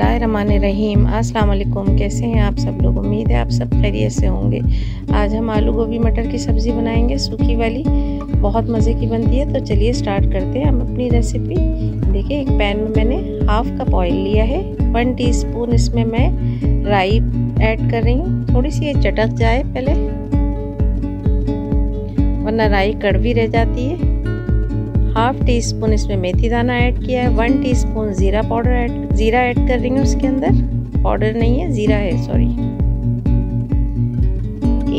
बिस्मिल्लाहिर्रहमानिर्रहीम। अस्सलाम वालेकुम। कैसे हैं आप सब लोग? उम्मीद है आप सब खैरियत से होंगे। आज हम आलू गोभी मटर की सब्ज़ी बनाएंगे, सूखी वाली, बहुत मज़े की बनती है। तो चलिए स्टार्ट करते हैं हम अपनी रेसिपी। देखिए, एक पैन में मैंने हाफ कप ऑयल लिया है। 1 टीस्पून इसमें मैं राई ऐड कर रही हूँ। थोड़ी सी ये चटक जाए पहले, वरना राई कड़वी रह जाती है। हाफ टीस्पून इसमें मेथी दाना ऐड किया है। 1 टीस्पून जीरा ऐड कर रही हूँ। उसके अंदर पाउडर नहीं है, जीरा है, सॉरी।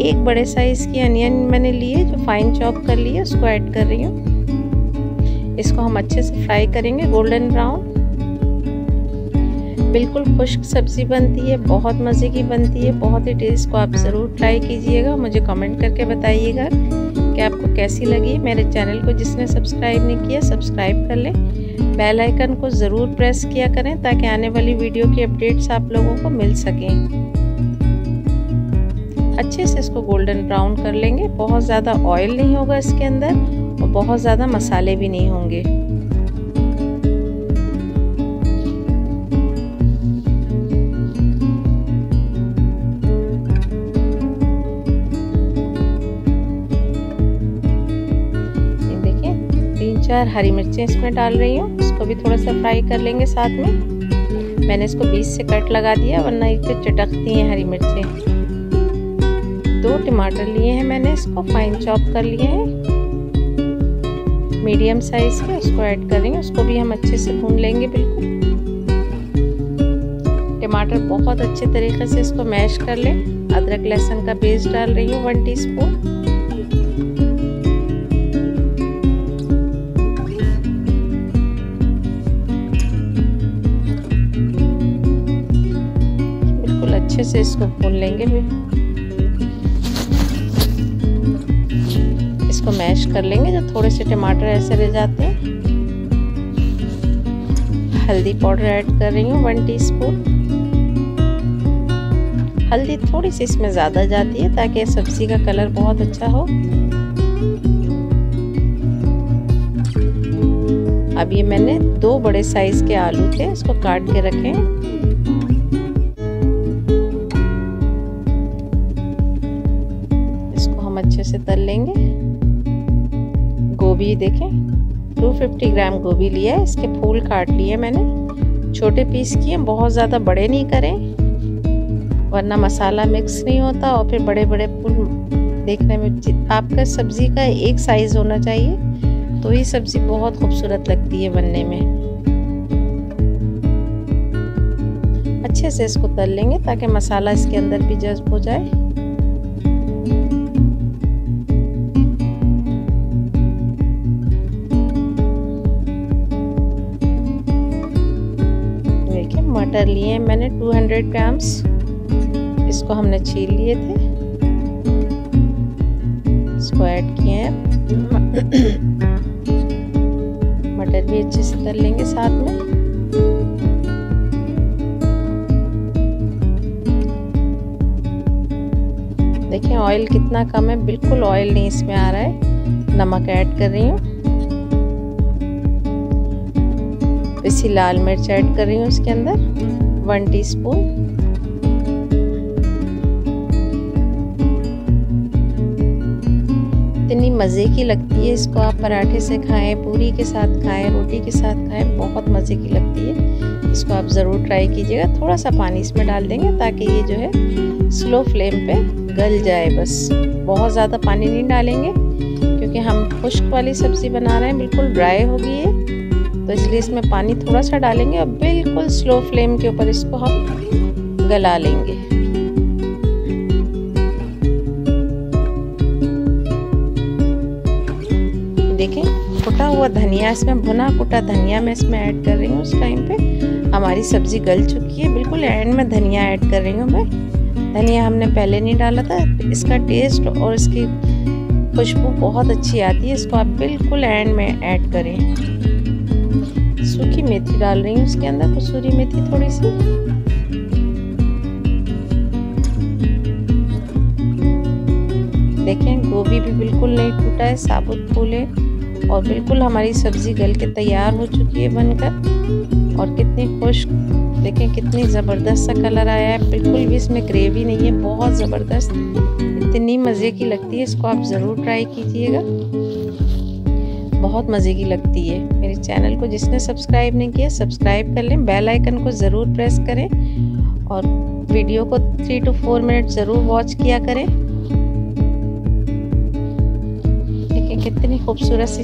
एक बड़े साइज की अनियन मैंने ली है, जो फाइन चॉप कर ली है, उसको ऐड कर रही हूँ। इसको हम अच्छे से फ्राई करेंगे गोल्डन ब्राउन। बिल्कुल खुश्क सब्ज़ी बनती है, बहुत मज़े की बनती है, बहुत ही टेस्ट। को आप ज़रूर ट्राई कीजिएगा। मुझे कमेंट करके बताइएगा कि आपको कैसी लगी। मेरे चैनल को जिसने सब्सक्राइब नहीं किया, सब्सक्राइब कर लें। बेल आइकन को ज़रूर प्रेस किया करें ताकि आने वाली वीडियो की अपडेट्स आप लोगों को मिल सकें। अच्छे से इसको गोल्डन ब्राउन कर लेंगे। बहुत ज़्यादा ऑयल नहीं होगा इसके अंदर और बहुत ज़्यादा मसाले भी नहीं होंगे। चार हरी मिर्चें इसमें डाल रही हूँ। इसको भी थोड़ा सा फ्राई कर लेंगे साथ में। मैंने इसको बीच से कट लगा दिया, वरना इससे चटकती हैं हरी मिर्चें। 2 टमाटर लिए हैं मैंने, इसको फाइन चॉप कर लिए हैं, मीडियम साइज के। उसको ऐड कर रही हूँ। उसको भी हम अच्छे से भून लेंगे बिल्कुल। टमाटर बहुत अच्छे तरीके से इसको मैश कर लें। अदरक लहसुन का पेस्ट डाल रही हूँ 1 टीस्पून। अच्छे से इसको भून लेंगे भी। इसको मैश कर लेंगे, जो थोड़े से टमाटर ऐसे रह जाते हैं। हल्दी पाउडर ऐड कर रही हूँ 1 टीस्पून। हल्दी थोड़ी सी इसमें ज़्यादा जाती है ताकि सब्जी का कलर बहुत अच्छा हो। अब ये मैंने 2 बड़े साइज़ के आलू थे, इसको काट के रखे हैं। अच्छे से तल लेंगे। गोभी देखें, 250 ग्राम गोभी लिया है। इसके फूल काट लिए मैंने, छोटे पीस किए, बहुत ज़्यादा बड़े नहीं करें, वरना मसाला मिक्स नहीं होता और फिर बड़े बड़े फूल देखने में। आपका सब्ज़ी का एक साइज़ होना चाहिए, तो ये सब्ज़ी बहुत खूबसूरत लगती है बनने में। अच्छे से इसको तल लेंगे ताकि मसाला इसके अंदर भी जज्ब हो जाए। मटर लिए मैंने 200 ग्राम्स, इसको हमने छील लिए थे, इसको ऐड किए हैं। मटर भी अच्छे से तल लेंगे साथ में। देखिए ऑयल कितना कम है, बिल्कुल ऑयल नहीं इसमें आ रहा है। नमक ऐड कर रही हूँ, इसी लाल मिर्च ऐड कर रही हूँ इसके अंदर 1 टीस्पून। इतनी मज़े की लगती है, इसको आप पराठे से खाएं, पूरी के साथ खाएं, रोटी के साथ खाएं, बहुत मज़े की लगती है। इसको आप ज़रूर ट्राई कीजिएगा। थोड़ा सा पानी इसमें डाल देंगे ताकि ये जो है स्लो फ्लेम पे गल जाए। बस बहुत ज़्यादा पानी नहीं डालेंगे क्योंकि हम खुश्क वाली सब्ज़ी बना रहे हैं, बिल्कुल ड्राई होगी ये, तो इसलिए इसमें पानी थोड़ा सा डालेंगे और बिल्कुल स्लो फ्लेम के ऊपर इसको हम गला लेंगे। देखें कुटा हुआ धनिया इसमें, भुना कुटा धनिया मैं इसमें ऐड कर रही हूँ। उस टाइम पे हमारी सब्जी गल चुकी है बिल्कुल। एंड में धनिया ऐड कर रही हूँ मैं। धनिया हमने पहले नहीं डाला था, इसका टेस्ट और इसकी खुशबू बहुत अच्छी आती है। इसको आप बिल्कुल एंड में ऐड करें। सूखी मेथी डाल रही हूँ उसके अंदर, कसूरी मेथी थोड़ी सी। देखें गोभी भी बिल्कुल नहीं टूटा है, साबुत फूल है और बिल्कुल हमारी सब्ज़ी गल के तैयार हो चुकी है बनकर। और कितनी खुश्क देखें, कितनी ज़बरदस्त सा कलर आया है, बिल्कुल भी इसमें ग्रेवी नहीं है, बहुत ज़बरदस्त, इतनी मज़े की लगती है। इसको आप ज़रूर ट्राई कीजिएगा, बहुत मज़े की लगती है। मेरे चैनल को जिसने सब्सक्राइब नहीं किया सब्सक्राइब कर लें, बेल आइकन को ज़रूर प्रेस करें और वीडियो को 3 से 4 मिनट ज़रूर वॉच किया करें। कितनी खूबसूरत सी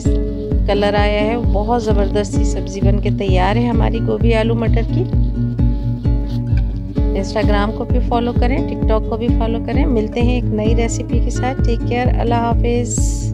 कलर आया है, बहुत ज़बरदस्त सी सब्ज़ी बन के तैयार है हमारी गोभी आलू मटर की। इंस्टाग्राम को भी फॉलो करें, टिकटॉक को भी फॉलो करें। मिलते हैं एक नई रेसिपी के साथ। टेक केयर, अल्लाह हाफिज़।